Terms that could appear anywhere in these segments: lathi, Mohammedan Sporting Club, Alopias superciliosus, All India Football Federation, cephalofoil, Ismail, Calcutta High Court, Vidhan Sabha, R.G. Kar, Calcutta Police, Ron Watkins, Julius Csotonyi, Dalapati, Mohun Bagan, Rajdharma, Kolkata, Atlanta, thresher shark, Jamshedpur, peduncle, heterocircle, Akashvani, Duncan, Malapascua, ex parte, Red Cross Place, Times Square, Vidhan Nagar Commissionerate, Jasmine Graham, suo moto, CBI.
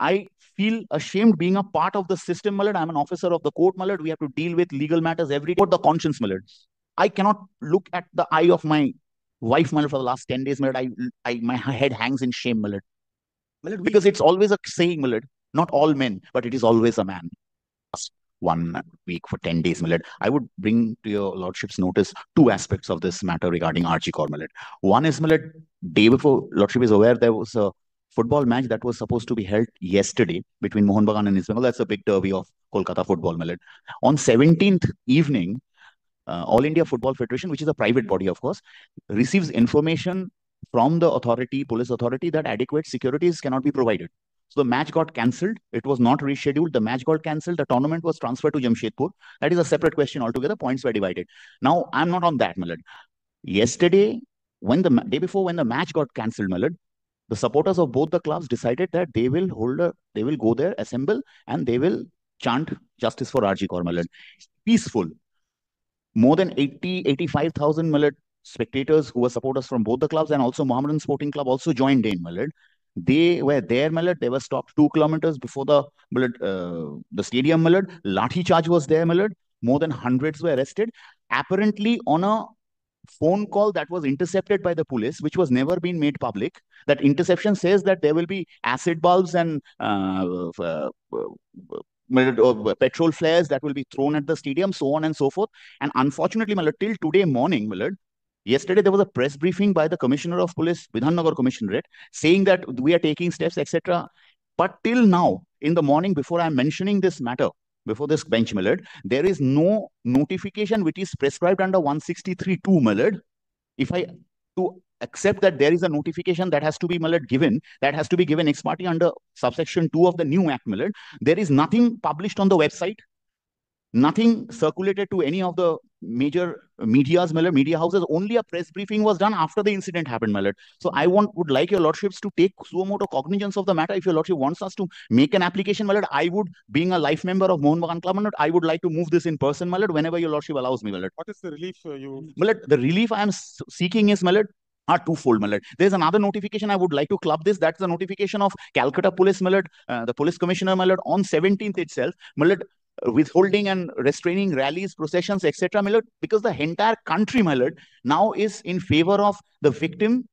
I feel ashamed being a part of the system, my lord. I'm an officer of the court, my lord. We have to deal with legal matters every day. But the conscience, my lord. I cannot look at the eye of my wife, my lord, for the last 10 days, my lord. My head hangs in shame, my lord. My lord, because it's always a saying, my lord. Not all men, but it is always a man. One week for 10 days, my lord. I would bring to your lordship's notice two aspects of this matter regarding R.G. Kar, my lord. One is, my lord, day before, lordship is aware there was a football match that was supposed to be held yesterday between Mohun Bagan and Ismail. That's a big derby of Kolkata football, my lord. On 17th evening, All India Football Federation, which is a private body, of course, receives information from the authority, police authority, that adequate securities cannot be provided. So the match got cancelled. It was not rescheduled. The match got cancelled. The tournament was transferred to Jamshedpur. That is a separate question altogether. Points were divided. Now, I'm not on that, my lord. Yesterday, the day before when the match got cancelled, my lord, the supporters of both the clubs decided that they will go there, assemble, and they will chant justice for R.G. Kar, my lord. Peaceful. More than 85,000, my lord, spectators who were supporters from both the clubs, and also Mohammedan Sporting Club also joined in, my lord. They were there, my lord. They were stopped 2 kilometers before the stadium, my lord. Lathi charge was there, my lord. More than hundreds were arrested. Apparently, on a phone call that was intercepted by the police, which was never been made public, that interception says that there will be acid bulbs and petrol flares that will be thrown at the stadium, so on and so forth. And unfortunately, my lord, till today morning, my lord, yesterday, there was a press briefing by the Commissioner of Police, Vidhan Nagar Commissionerate, saying that we are taking steps, etc. But till now, in the morning, before I'm mentioning this matter, before this bench, my lord, there is no notification which is prescribed under 163(2), my lord. If I to accept that there is a notification that has to be, my lord, given, that has to be given ex parte under subsection 2 of the new act, my lord, there is nothing published on the website. Nothing circulated to any of the major medias, my lord, media houses. Only a press briefing was done after the incident happened, my lord. So I would like your lordships to take suo moto cognizance of the matter. If your lordship wants us to make an application, my lord, I would, being a life member of Mohun Bagan Club, my lord, I would like to move this in person, my lord, whenever your lordship allows me, my lord. What is the relief you... My lord, the relief I am seeking is, my lord, are twofold, my lord. There's another notification I would like to club this. That's the notification of Calcutta Police, my lord, the police commissioner, my lord, on 17th itself, my lord, withholding and restraining rallies, processions, etc., my lord, because the entire country, my lord, now is in favor of the victim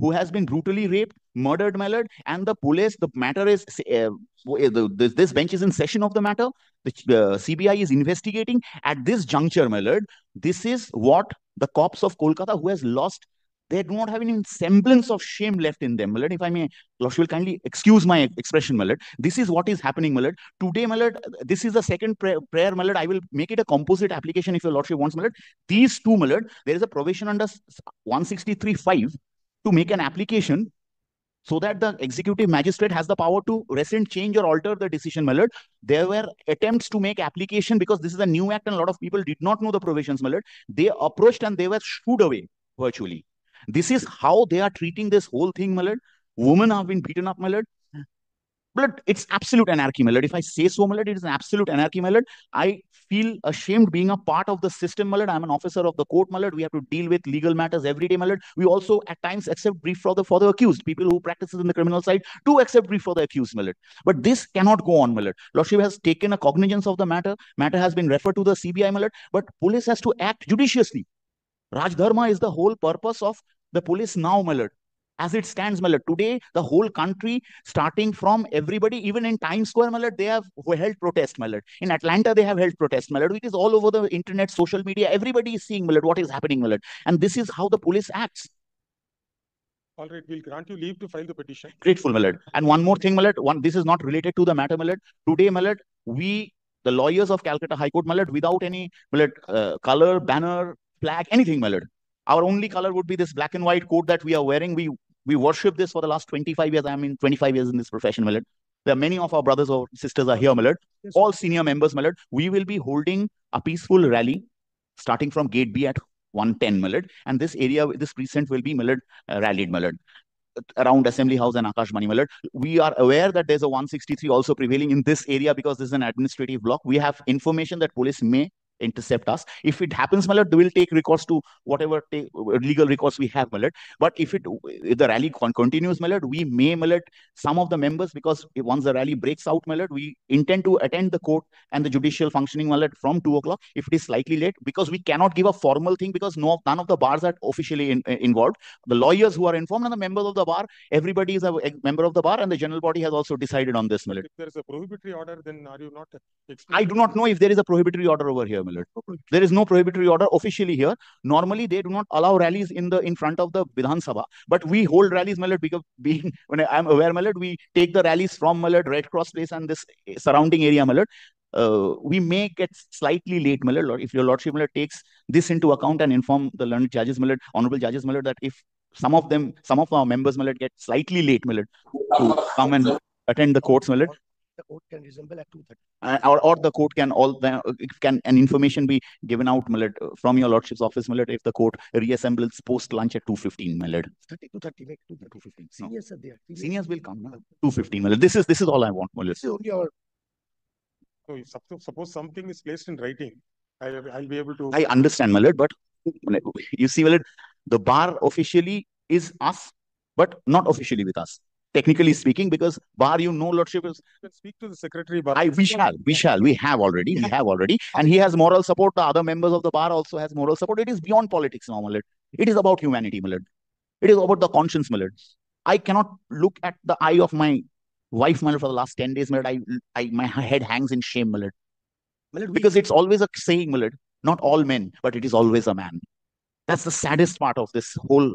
who has been brutally raped, murdered, my lord, and the police. The matter is, this bench is in session of the matter. The CBI is investigating. At this juncture, my lord, this is what the cops of Kolkata, who has lost, they do not have any semblance of shame left in them, my lord. If I may, Lordship will kindly excuse my expression, my lord. This is what is happening, my lord. Today, my lord, this is the second prayer, my lord. I will make it a composite application if your Lordship wants, my lord. These two, my lord, there is a provision under 163(5) to make an application so that the executive magistrate has the power to rescind, change or alter the decision, my lord. There were attempts to make application because this is a new act and a lot of people did not know the provisions, my lord. They approached and they were shooed away virtually. This is how they are treating this whole thing, my lord. Women have been beaten up, my lord. But it's absolute anarchy, my lord. If I say so, my lord, it is an absolute anarchy, my lord. I feel ashamed being a part of the system, my lord. I'm an officer of the court, my lord. We have to deal with legal matters every day, my lord. We also at times accept brief for the accused. People who practice in the criminal side do accept brief for the accused, my lord. But this cannot go on, my lord. Lordship has taken a cognizance of the matter. Matter has been referred to the CBI, my lord. But police has to act judiciously. Rajdharma is the whole purpose of the police now, my lord. As it stands, my lord, today, the whole country, starting from everybody, even in Times Square, my lord, they have held protest, my lord. In Atlanta, they have held protest, my lord. It is all over the internet, social media. Everybody is seeing, my lord, what is happening, my lord. And this is how the police acts. All right, we'll grant you leave to file the petition. Grateful, my lord. And one more thing, my lord. This is not related to the matter, my lord. Today, my lord, the lawyers of Calcutta High Court, my lord, without any, my lord, color, banner, flag, anything, my lord. Our only color would be this black and white coat that we are wearing. We worship this for the last 25 years. I mean, 25 years in this profession, my lord. There are many of our brothers or sisters are here, my lord. Yes, all senior members, my lord. We will be holding a peaceful rally starting from Gate B at 1:10, my lord. And this area, this precinct will be, my lord, rallied, my lord, around Assembly House and Akashvani, my lord. We are aware that there's a 163 also prevailing in this area because this is an administrative block. We have information that police may intercept us. If it happens, my lord, we'll take recourse to whatever legal recourse we have, my lord. But if the rally continues, my lord, we may, my lord, some of the members, because once the rally breaks out, my lord, we intend to attend the court and the judicial functioning, my lord, from 2 o'clock. If it is slightly late, because we cannot give a formal thing, because none of the bars are officially involved. The lawyers who are informed and the members of the bar, everybody is a member of the bar, and the general body has also decided on this, my lord. If there is a prohibitory order, then are you not? I do not know if there is a prohibitory order over here. There is no prohibitory order officially here. Normally, they do not allow rallies in front of the Vidhan Sabha. But we hold rallies, my lord, because when I am aware, my lord, we take the rallies from, my lord, Red Cross Place and this surrounding area, my lord. We may get slightly late, my lord, if your lordship, my lord, takes this into account and inform the learned judges, my lord, honourable judges, my lord, that if some of our members, my lord, get slightly late, my lord, to come and attend the courts, my lord. The court can resemble at 2:30. Or the court can an information be given out, my lord, from your lordship's office, my lord, if the cocourt reassembles post lunch at 2:15, my lord. 2:30, make 2:15. Seniors are there. Seniors will come. 2:15, my lord. This is all I want, my lord. So suppose something is placed in writing, I'll be able to. I understand, my lord, but you see, my lord, the bar officially is us, but not officially with us. Technically speaking, because bar, you know, lordship is. You can speak to the secretary bar. We have already, and he has moral support. The other members of the bar also has moral support. It is beyond politics now, my lord. It is about humanity, my lord. It is about the conscience, my lord. I cannot look at the eye of my wife, my lord, for the last 10 days, my lord. My head hangs in shame, my lord. My lord, because it's always a saying, my lord. Not all men, but it is always a man. That's the saddest part of this whole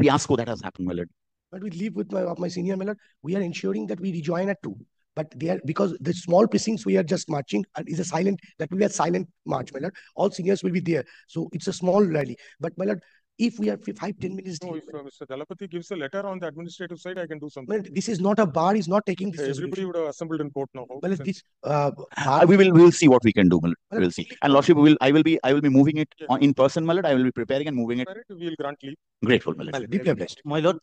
fiasco that has happened, my lord. But we leave with my senior, my lord. We are ensuring that we rejoin at 2. But because the small precincts we are just marching is a silent, that will be a silent march, my lord. All seniors will be there. So it's a small rally. But my lord, if we are 5-10 minutes... No, if Mr. Dalapati gives a letter on the administrative side, I can do something. But this is not a bar, is not taking this... Everybody would have assembled in court now. Well, this, we'll see what we can do, Malad. We'll see. And lordship, I will be moving it in person, Malad. I will be preparing and moving it. We'll grant leave. Grateful, Malad. Deeply blessed. My lord,